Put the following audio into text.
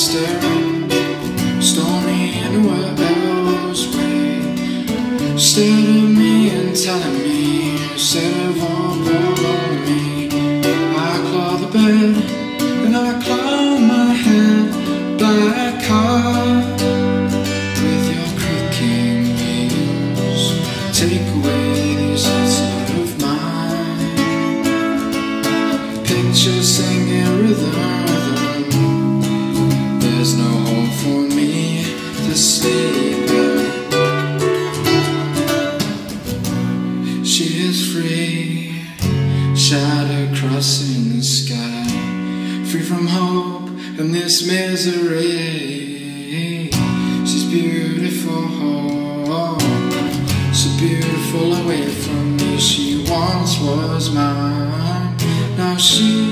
staring, stormy anywhere else. Wait, staring at me and telling me instead of all about me. I claw the bed and I claw my head. Black car with your creaking wheels, take away these thoughts of mine. Pictures singing rhythm. There's no hope for me to sleep in. She is free, shadow crossing the sky, free from hope and this misery. She's beautiful, so beautiful away from me. She once was mine, now she